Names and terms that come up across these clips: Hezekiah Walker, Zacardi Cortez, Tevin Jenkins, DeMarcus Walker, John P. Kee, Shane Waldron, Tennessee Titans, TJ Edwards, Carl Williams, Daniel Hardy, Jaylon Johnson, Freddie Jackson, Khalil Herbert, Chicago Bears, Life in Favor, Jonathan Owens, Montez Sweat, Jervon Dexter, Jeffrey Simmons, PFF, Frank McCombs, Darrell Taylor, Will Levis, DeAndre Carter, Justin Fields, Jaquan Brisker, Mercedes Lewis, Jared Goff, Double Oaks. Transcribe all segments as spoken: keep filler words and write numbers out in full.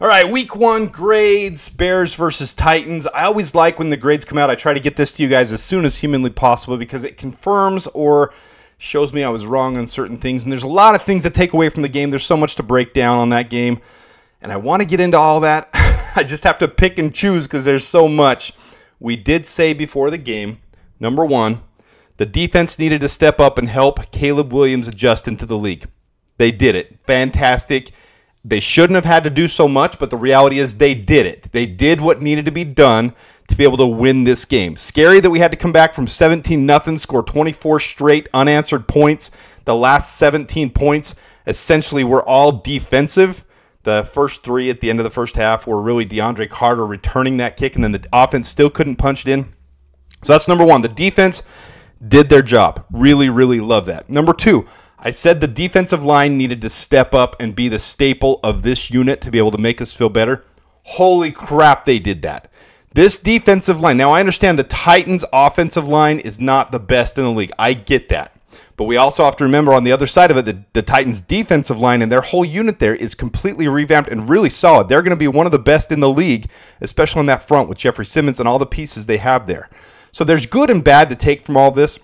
All right, week one grades, Bears versus Titans. I always like when the grades come out. I try to get this to you guys as soon as humanly possible because it confirms or shows me I was wrong on certain things. And there's a lot of things to take away from the game. There's so much to break down on that game. And I want to get into all that. I just have to pick and choose because there's so much. We did say before the game, number one, the defense needed to step up and help Caleb Williams adjust into the league. They did it. Fantastic. They shouldn't have had to do so much, but the reality is they did it. They did what needed to be done to be able to win this game. Scary that we had to come back from seventeen nothing, score twenty-four straight unanswered points. The last seventeen points essentially were all defensive. The first three at the end of the first half were really DeAndre Carter returning that kick, and then the offense still couldn't punch it in. So that's number one. The defense did their job. Really, really love that. Number two, I said the defensive line needed to step up and be the staple of this unit to be able to make us feel better. Holy crap, they did that. This defensive line, now I understand the Titans' offensive line is not the best in the league. I get that. But we also have to remember on the other side of it, the, the Titans' defensive line and their whole unit there is completely revamped and really solid. They're going to be one of the best in the league, especially on that front with Jeffrey Simmons and all the pieces they have there. So there's good and bad to take from all this.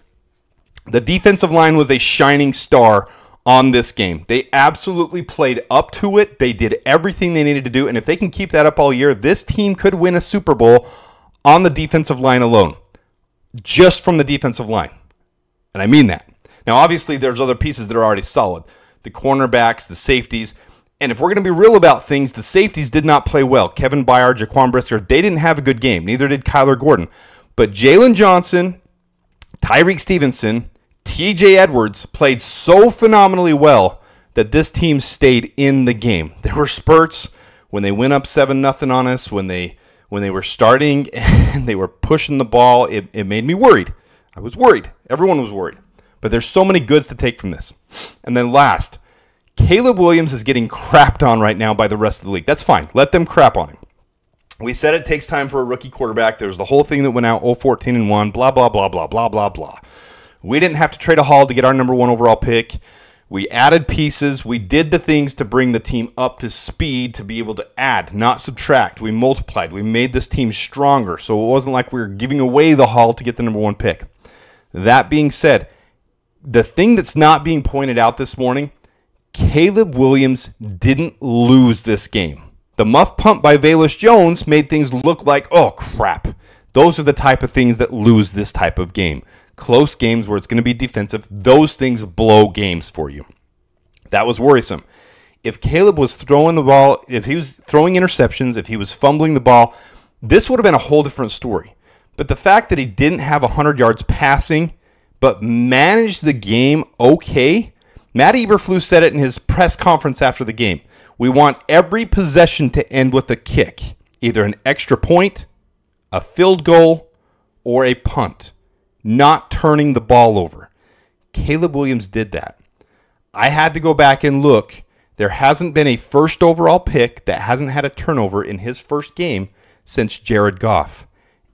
The defensive line was a shining star on this game. They absolutely played up to it. They did everything they needed to do, and if they can keep that up all year, this team could win a Super Bowl on the defensive line alone, just from the defensive line, and I mean that. Now, obviously, there's other pieces that are already solid, the cornerbacks, the safeties, and if we're going to be real about things, the safeties did not play well. Kevin Byard, Jaquan Brisker, they didn't have a good game. Neither did Kyler Gordon, but Jaylon Johnson, Tyrique Stevenson, T J Edwards played so phenomenally well that this team stayed in the game. There were spurts when they went up seven nothing on us, when they when they were starting and they were pushing the ball. It, it made me worried. I was worried. Everyone was worried. But there's so many goods to take from this. And then last, Caleb Williams is getting crapped on right now by the rest of the league. That's fine. Let them crap on him. We said it takes time for a rookie quarterback. There's the whole thing that went out oh fourteen and one, blah, blah, blah, blah, blah, blah, blah. We didn't have to trade a haul to get our number one overall pick. We added pieces. We did the things to bring the team up to speed to be able to add, not subtract. We multiplied. We made this team stronger. So it wasn't like we were giving away the haul to get the number one pick. That being said, the thing that's not being pointed out this morning, Caleb Williams didn't lose this game. The muff pump by Velus Jones made things look like, oh, crap. Those are the type of things that lose this type of game. Close games where it's going to be defensive, those things blow games for you. That was worrisome. If Caleb was throwing the ball, if he was throwing interceptions, if he was fumbling the ball, this would have been a whole different story. But the fact that he didn't have one hundred yards passing, but managed the game okay, Matt Eberflus said it in his press conference after the game. We want every possession to end with a kick, either an extra point, a field goal, or a punt. Not turning the ball over. Caleb Williams did that. I had to go back and look. There hasn't been a first overall pick that hasn't had a turnover in his first game since Jared Goff.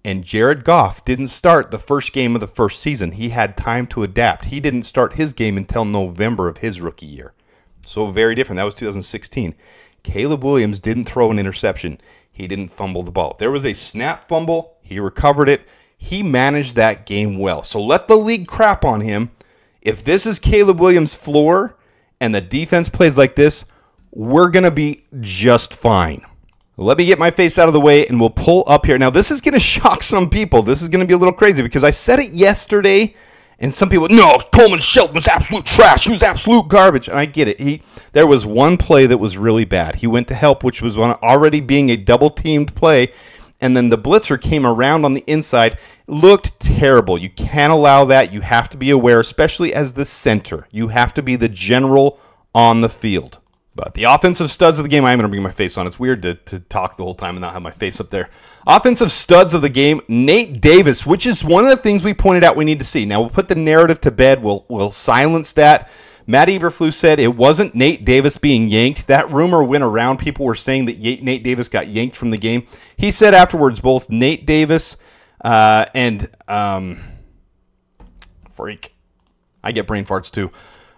And Jared Goff didn't start the first game of the first season. He had time to adapt. He didn't start his game until November of his rookie year. So very different. That was two thousand sixteen. Caleb Williams didn't throw an interception. He didn't fumble the ball. There was a snap fumble. He recovered it. He managed that game well. So let the league crap on him. If this is Caleb Williams' floor and the defense plays like this, we're going to be just fine. Let me get my face out of the way and we'll pull up here. Now, this is going to shock some people. This is going to be a little crazy because I said it yesterday and some people, no, Coleman Shelton was absolute trash. He was absolute garbage. And I get it. He There was one play that was really bad. He went to help, which was already being a double-teamed play. And then the blitzer came around on the inside. Looked terrible. You can't allow that. You have to be aware, especially as the center. You have to be the general on the field. But the offensive studs of the game, I'm going to bring my face on. It's weird to, to talk the whole time and not have my face up there. Offensive studs of the game, Nate Davis, which is one of the things we pointed out we need to see. Now, we'll put the narrative to bed. We'll, we'll silence that. Matt Eberflus said it wasn't Nate Davis being yanked. That rumor went around. People were saying that Nate Davis got yanked from the game. He said afterwards both Nate Davis uh, and um, freak. I get brain farts too.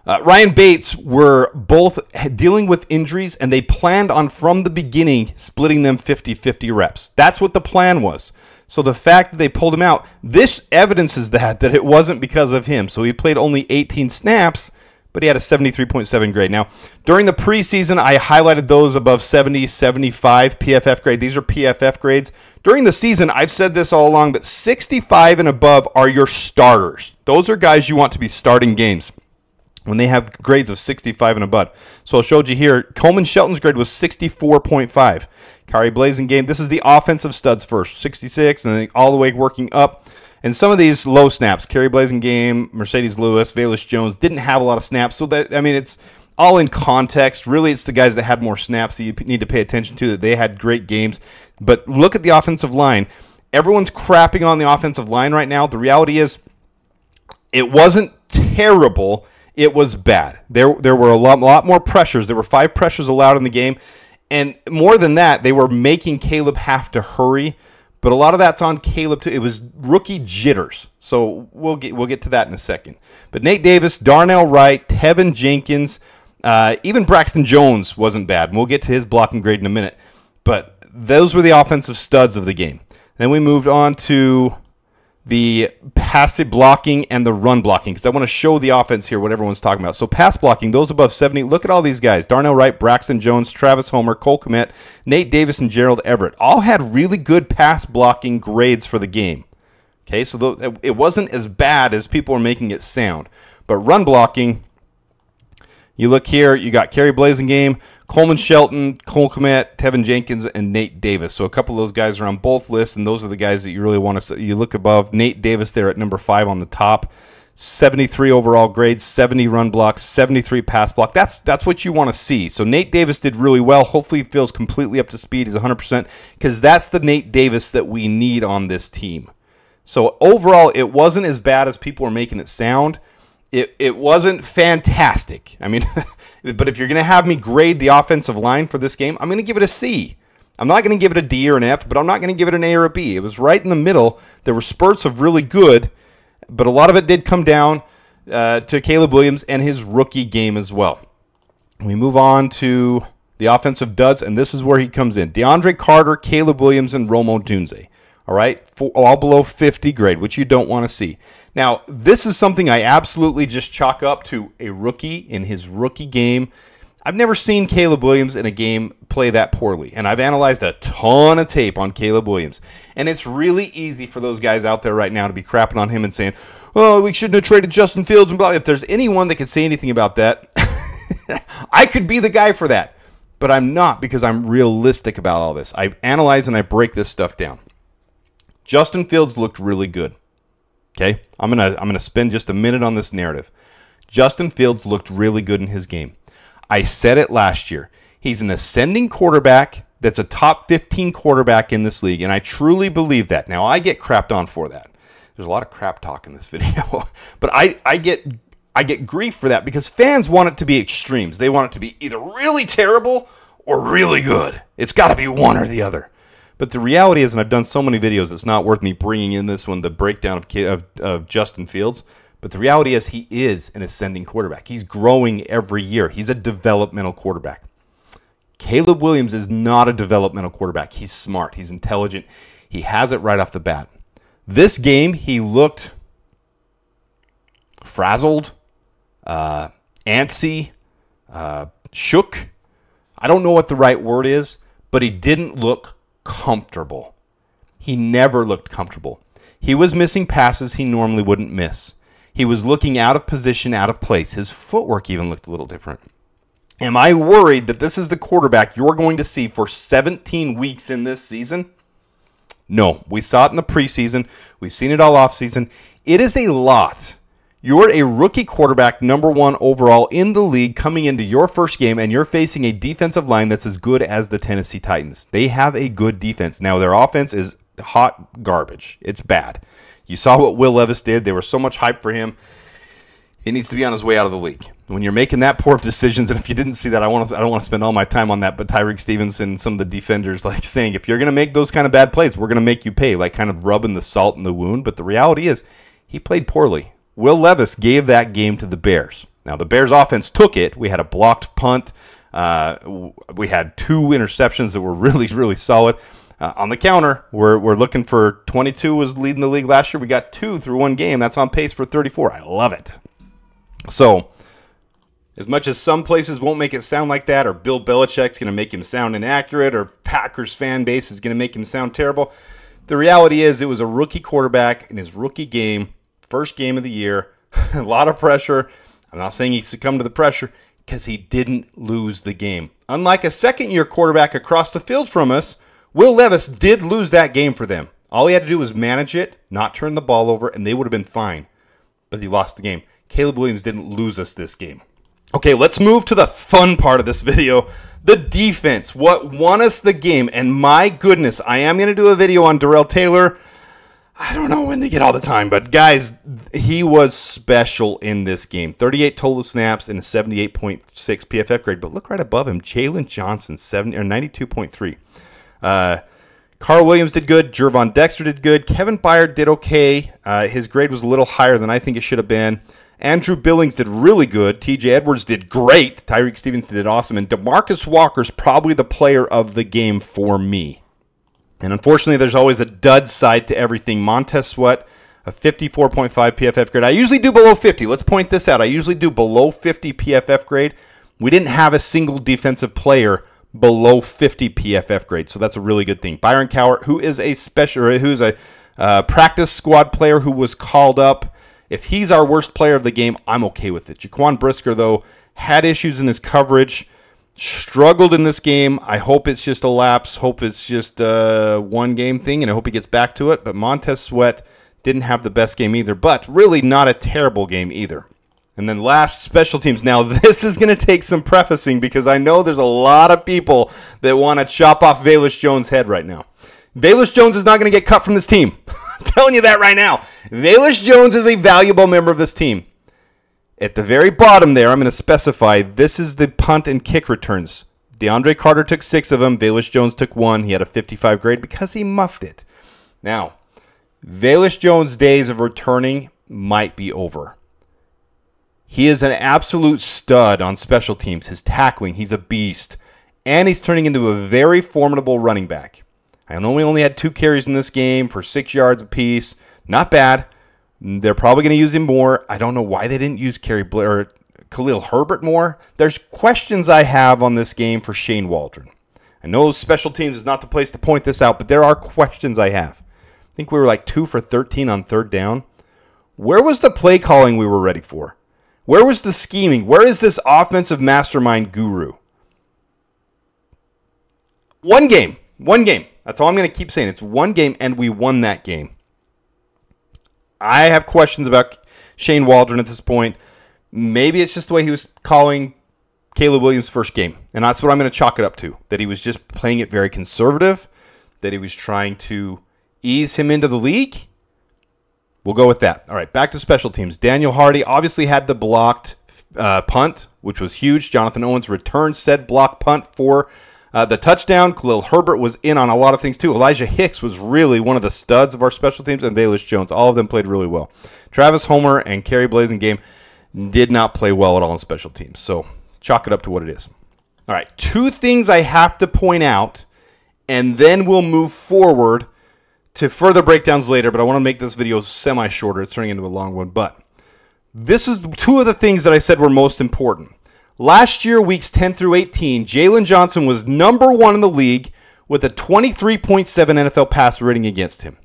Uh, Ryan Bates were both dealing with injuries, and they planned on, from the beginning, splitting them fifty fifty reps. That's what the plan was. So the fact that they pulled him out, this evidences that, that it wasn't because of him. So he played only eighteen snaps, but he had a seventy-three point seven grade. Now, during the preseason, I highlighted those above seventy, seventy-five P F F grade. These are P F F grades. During the season, I've said this all along, that sixty-five and above are your starters. Those are guys you want to be starting games when they have grades of sixty-five and above. So I showed you here, Coleman Shelton's grade was sixty-four point five. Kerry Blasingame, this is the offensive studs first, sixty-six, and then all the way working up. And some of these low snaps, Kerry Blasingame, Mercedes Lewis, Velus Jones, didn't have a lot of snaps. So, that I mean, it's all in context. Really, it's the guys that had more snaps that you need to pay attention to, that they had great games. But look at the offensive line. Everyone's crapping on the offensive line right now. The reality is it wasn't terrible. It was bad. There, there were a lot, lot more pressures. There were five pressures allowed in the game. And more than that, they were making Caleb have to hurry. But a lot of that's on Caleb too. It was rookie jitters. So we'll get, we'll get to that in a second. But Nate Davis, Darnell Wright, Tevin Jenkins, uh, even Braxton Jones wasn't bad. And we'll get to his blocking grade in a minute. But those were the offensive studs of the game. Then we moved on to the pass blocking and the run blocking, because I want to show the offense here, what everyone's talking about. So pass blocking, those above seventy, look at all these guys. Darnell Wright, Braxton Jones, Travis Homer, Cole Kmet, Nate Davis, and Gerald Everett all had really good pass blocking grades for the game. Okay, so th it wasn't as bad as people are making it sound. But run blocking, you look here, you got Kerry Blasingame, Coleman Shelton, Cole Kmet, Tevin Jenkins, and Nate Davis. So a couple of those guys are on both lists, and those are the guys that you really want to see. You look above Nate Davis there at number five on the top, seventy-three overall grade, seventy run blocks, seventy-three pass block. That's that's what you want to see. So Nate Davis did really well. Hopefully he feels completely up to speed. He's one hundred percent, because that's the Nate Davis that we need on this team. So overall, it wasn't as bad as people are making it sound. It, it wasn't fantastic. I mean, but if you're going to have me grade the offensive line for this game, I'm going to give it a C. I'm not going to give it a D or an F, but I'm not going to give it an A or a B. It was right in the middle. There were spurts of really good, but a lot of it did come down uh, to Caleb Williams and his rookie game as well. We move on to the offensive duds, and this is where he comes in. DeAndre Carter, Caleb Williams, and Romo Dunze. All right, for, all below fifty grade, which you don't want to see. Now, this is something I absolutely just chalk up to a rookie in his rookie game. I've never seen Caleb Williams in a game play that poorly, and I've analyzed a ton of tape on Caleb Williams. And it's really easy for those guys out there right now to be crapping on him and saying, oh, we shouldn't have traded Justin Fields and blah. If there's anyone that could say anything about that, I could be the guy for that. But I'm not, because I'm realistic about all this. I analyze and I break this stuff down. Justin Fields looked really good. Okay, I'm gonna I'm gonna spend just a minute on this narrative. Justin Fields looked really good in his game. I said it last year. He's an ascending quarterback. That's a top fifteen quarterback in this league, and I truly believe that. Now, I get crapped on for that. There's a lot of crap talk in this video, but I I get I get grief for that, because fans want it to be extremes. They want it to be either really terrible or really good. It's got to be one or the other. But the reality is, and I've done so many videos, it's not worth me bringing in this one, the breakdown of, of, of Justin Fields. But the reality is, he is an ascending quarterback. He's growing every year. He's a developmental quarterback. Caleb Williams is not a developmental quarterback. He's smart. He's intelligent. He has it right off the bat. This game, he looked frazzled, uh, antsy, uh, shook. I don't know what the right word is, but he didn't look comfortable. He never looked comfortable. He was missing passes he normally wouldn't miss. He was looking out of position, out of place. His footwork even looked a little different. Am I worried that this is the quarterback you're going to see for seventeen weeks in this season? No. We saw it in the preseason. We've seen it all offseason. It is a lot. You're a rookie quarterback, number one overall in the league, coming into your first game, and you're facing a defensive line that's as good as the Tennessee Titans. They have a good defense. Now, their offense is hot garbage. It's bad. You saw what Will Levis did. There was so much hype for him. He needs to be on his way out of the league. When you're making that poor of decisions, and if you didn't see that, I want to, I don't want to spend all my time on that, but Tyrique Stevenson and some of the defenders like saying, if you're going to make those kind of bad plays, we're going to make you pay, like kind of rubbing the salt in the wound. But the reality is, he played poorly. Will Levis gave that game to the Bears. Now, the Bears offense took it. We had a blocked punt. Uh, we had two interceptions that were really, really solid. Uh, on the counter, we're, we're looking for twenty-two was leading the league last year. We got two through one game. That's on pace for thirty-four. I love it. So, as much as some places won't make it sound like that, or Bill Belichick's going to make him sound inaccurate, or Packers fan base is going to make him sound terrible, the reality is it was a rookie quarterback in his rookie game, first game of the year, a lot of pressure. I'm not saying he succumbed to the pressure because he didn't lose the game. Unlike a second-year quarterback across the field from us, Will Levis did lose that game for them. All he had to do was manage it, not turn the ball over, and they would have been fine. But he lost the game. Caleb Williams didn't lose us this game. Okay, let's move to the fun part of this video, the defense, what won us the game. And my goodness, I am going to do a video on Darrell Taylor. I don't know when they get all the time, but guys, he was special in this game. thirty-eight total snaps and a seventy-eight point six P F F grade, but look right above him, Jaylon Johnson, ninety-two point three. Uh, Carl Williams did good. Jervon Dexter did good. Kevin Byard did okay. Uh, his grade was a little higher than I think it should have been. Andrew Billings did really good. T J Edwards did great. Tyrique Stevenson did awesome. And DeMarcus Walker's probably the player of the game for me. And unfortunately, there's always a dud side to everything. Montez Sweat, a fifty-four point five P F F grade. I usually do below fifty. Let's point this out. I usually do below fifty P F F grade. We didn't have a single defensive player below fifty P F F grade, so that's a really good thing. Byron Cowart, who is a special, who's a uh, practice squad player who was called up. If he's our worst player of the game, I'm okay with it. Jaquan Brisker, though, had issues in his coverage, struggled in this game. I hope it's just a lapse. Hope it's just a one-game thing, and I hope he gets back to it. But Montez Sweat didn't have the best game either, but really not a terrible game either. And then last, special teams. Now, this is going to take some prefacing because I know there's a lot of people that want to chop off Velus Jones' head right now. Velus Jones is not going to get cut from this team. I'm telling you that right now. Velus Jones is a valuable member of this team. At the very bottom there, I'm going to specify this is the punt and kick returns. DeAndre Carter took six of them. Velus Jones took one. He had a fifty-five grade because he muffed it. Now, Velus Jones' days of returning might be over. He is an absolute stud on special teams. His tackling, he's a beast. And he's turning into a very formidable running back. I know we only had two carries in this game for six yards apiece. Not bad. They're probably going to use him more. I don't know why they didn't use Kerry Bla- Khalil Herbert more. There's questions I have on this game for Shane Waldron. I know special teams is not the place to point this out, but there are questions I have. I think we were like two for thirteen on third down. Where was the play calling we were ready for? Where was the scheming? Where is this offensive mastermind guru? One game. One game. That's all I'm going to keep saying. It's one game, and we won that game. I have questions about Shane Waldron at this point. Maybe it's just the way he was calling Caleb Williams' first game, and that's what I'm going to chalk it up to, that he was just playing it very conservative, that he was trying to ease him into the league. We'll go with that. All right, back to special teams. Daniel Hardy obviously had the blocked uh, punt, which was huge. Jonathan Owens returned said block punt for uh, the touchdown. Khalil Herbert was in on a lot of things, too. Elijah Hicks was really one of the studs of our special teams, and Velus Jones. All of them played really well. Travis Homer and Kerry Blasingame did not play well at all in special teams, so chalk it up to what it is. All right, two things I have to point out, and then we'll move forward to further breakdowns later, but I want to make this video semi-shorter. It's turning into a long one, but this is two of the things that I said were most important. Last year, weeks ten through eighteen, Jaylon Johnson was number one in the league with a twenty-three point seven N F L pass rating against him.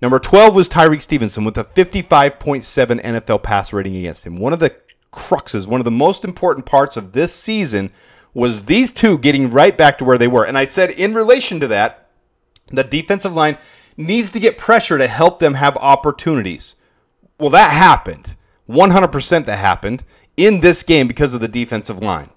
Number twelve was Tyrique Stevenson with a fifty-five point seven N F L pass rating against him. One of the cruxes, one of the most important parts of this season was these two getting right back to where they were. And I said in relation to that, the defensive line needs to get pressure to help them have opportunities. Well, that happened. one hundred percent that happened in this game because of the defensive line.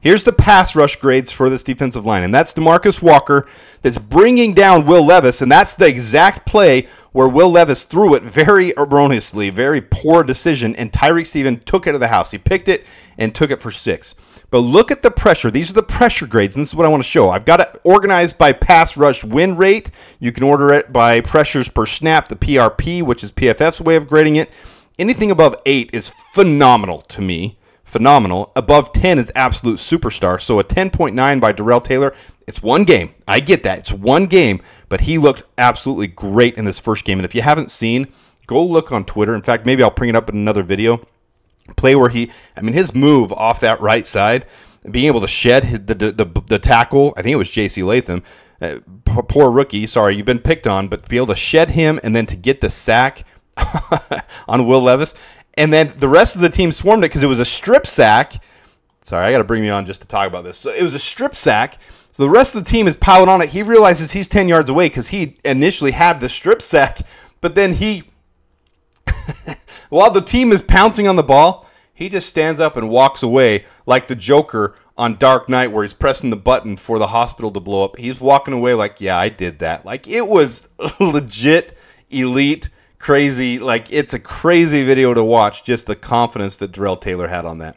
Here's the pass rush grades for this defensive line, and that's DeMarcus Walker that's bringing down Will Levis, and that's the exact play where Will Levis threw it very erroneously, very poor decision, and Tyrique Stevenson took it to the house. He picked it and took it for six. But look at the pressure. These are the pressure grades, and this is what I want to show. I've got it organized by pass rush win rate. You can order it by pressures per snap, the P R P, which is P F F's way of grading it. Anything above eight is phenomenal to me. Phenomenal. Above ten is absolute superstar. So a ten point nine by Darrell Taylor, it's one game. I get that. It's one game. But he looked absolutely great in this first game. And if you haven't seen, go look on Twitter. In fact, maybe I'll bring it up in another video. Play where he, I mean, his move off that right side, being able to shed the the, the, the tackle, I think it was J C Latham, uh, poor rookie, sorry, you've been picked on, but to be able to shed him and then to get the sack on Will Levis. And then the rest of the team swarmed it because it was a strip sack. Sorry, I got to bring you on just to talk about this. So it was a strip sack. So the rest of the team is piling on it. He realizes he's ten yards away because he initially had the strip sack, but then he, while the team is pouncing on the ball, he just stands up and walks away like the Joker on Dark Knight where he's pressing the button for the hospital to blow up. He's walking away like, yeah, I did that. Like, it was legit, elite, crazy. Like, it's a crazy video to watch, just the confidence that Darrell Taylor had on that.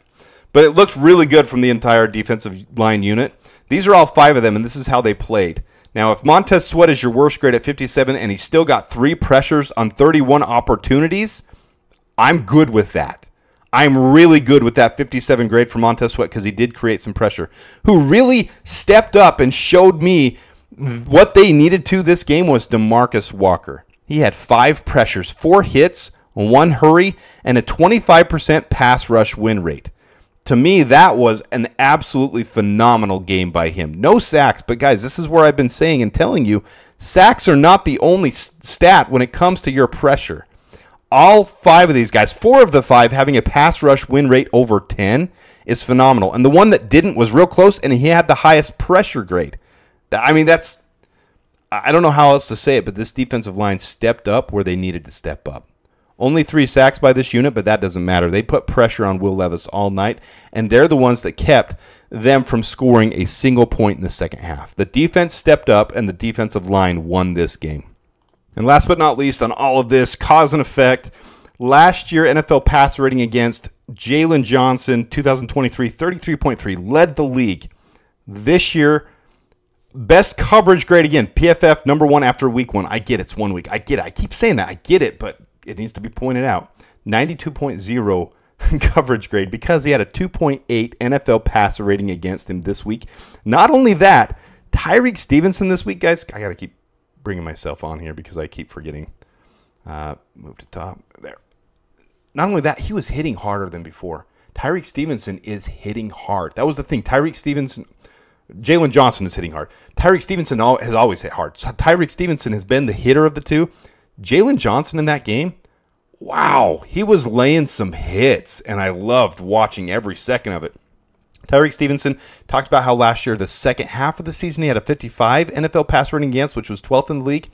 But it looked really good from the entire defensive line unit. These are all five of them, and this is how they played. Now, if Montez Sweat is your worst grade at fifty-seven and he's still got three pressures on thirty-one opportunities, I'm good with that. I'm really good with that fifty-seven grade for Montez Sweat because he did create some pressure. Who really stepped up and showed me what they needed to this game was DeMarcus Walker. He had five pressures, four hits, one hurry, and a twenty-five percent pass rush win rate. To me, that was an absolutely phenomenal game by him. No sacks, but guys, this is where I've been saying and telling you, sacks are not the only stat when it comes to your pressure. All five of these guys, four of the five having a pass rush win rate over ten is phenomenal. And the one that didn't was real close, and he had the highest pressure grade. I mean, that's, I don't know how else to say it, but this defensive line stepped up where they needed to step up. Only three sacks by this unit, but that doesn't matter. They put pressure on Will Levis all night, and they're the ones that kept them from scoring a single point in the second half. The defense stepped up, and the defensive line won this game. And last but not least on all of this, cause and effect, last year N F L passer rating against Jaylon Johnson, two thousand twenty-three, thirty-three point three, led the league. This year, best coverage grade again, P F F number one after week one. I get it, it's one week. I get it. I keep saying that. I get it, but it needs to be pointed out, ninety-two point zero coverage grade because he had a two point eight N F L passer rating against him this week. Not only that, Tyrique Stevenson this week, guys, I got to keep bringing myself on here because I keep forgetting. Uh, move to top there. Not only that, he was hitting harder than before. Tyrique Stevenson is hitting hard. That was the thing. Tyrique Stevenson, Jaylon Johnson is hitting hard. Tyrique Stevenson has always hit hard. So Tyrique Stevenson has been the hitter of the two. Jaylon Johnson in that game, wow, he was laying some hits, and I loved watching every second of it. Tyrique Stevenson talked about how last year, the second half of the season, he had a fifty-five N F L pass rating against, which was twelfth in the league.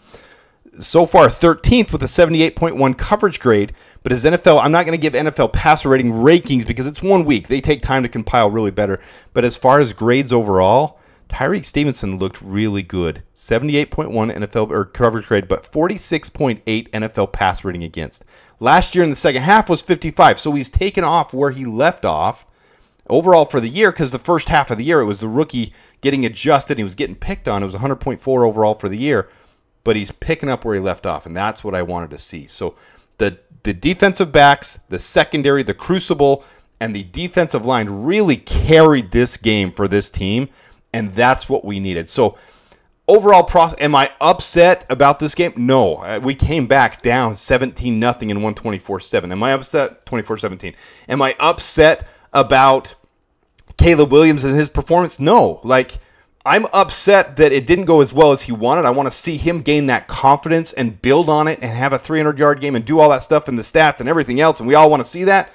So far, thirteenth with a seventy-eight point one coverage grade, but his N F L, I'm not going to give N F L passer rating rankings because it's one week. They take time to compile really better, but as far as grades overall, Tyrique Stevenson looked really good. seventy-eight point one N F L or coverage grade, but forty-six point eight N F L pass rating against. Last year in the second half was fifty-five, so he's taken off where he left off overall for the year because the first half of the year, it was the rookie getting adjusted. He was getting picked on. It was one hundred point four overall for the year, but he's picking up where he left off, and that's what I wanted to see. So the, the defensive backs, the secondary, the crucible, and the defensive line really carried this game for this team. And that's what we needed. So overall, am I upset about this game? No. We came back down seventeen nothing and won twenty-four seven. Am I upset? twenty-four seventeen. Am I upset about Caleb Williams and his performance? No. Like, I'm upset that it didn't go as well as he wanted. I want to see him gain that confidence and build on it and have a three hundred yard game and do all that stuff and the stats and everything else, and we all want to see that.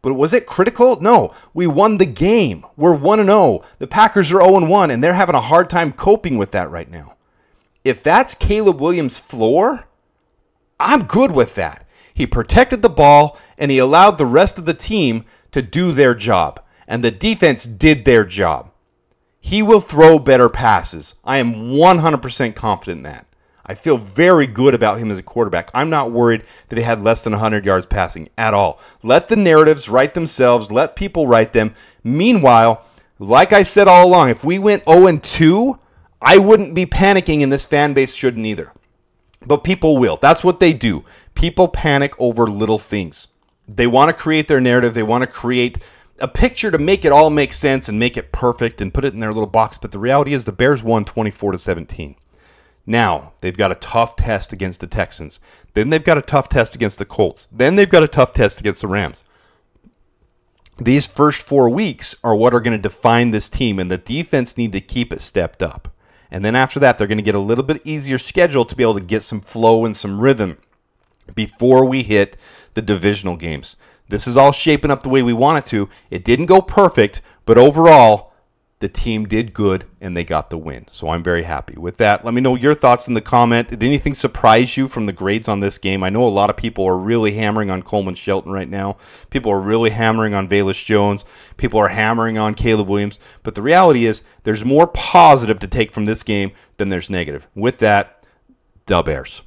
But was it critical? No. We won the game. We're one and oh. The Packers are oh and one, and they're having a hard time coping with that right now. If that's Caleb Williams' floor, I'm good with that. He protected the ball, and he allowed the rest of the team to do their job. And the defense did their job. He will throw better passes. I am one hundred percent confident in that. I feel very good about him as a quarterback. I'm not worried that he had less than one hundred yards passing at all. Let the narratives write themselves. Let people write them. Meanwhile, like I said all along, if we went oh and two, I wouldn't be panicking, and this fan base shouldn't either. But people will. That's what they do. People panic over little things. they want to create their narrative. They want to create a picture to make it all make sense and make it perfect and put it in their little box. But the reality is the Bears won twenty-four to seventeen. Now, they've got a tough test against the Texans. Then they've got a tough test against the Colts. Then they've got a tough test against the Rams. These first four weeks are what are going to define this team, and the defense need to keep it stepped up. And then after that, they're going to get a little bit easier schedule to be able to get some flow and some rhythm before we hit the divisional games. This is all shaping up the way we want it to. It didn't go perfect, but overall, the team did good, and they got the win. So I'm very happy with that. Let me know your thoughts in the comment. Did anything surprise you from the grades on this game? I know a lot of people are really hammering on Coleman Shelton right now. People are really hammering on Velus Jones. People are hammering on Caleb Williams. But the reality is there's more positive to take from this game than there's negative. With that, Dub Bears.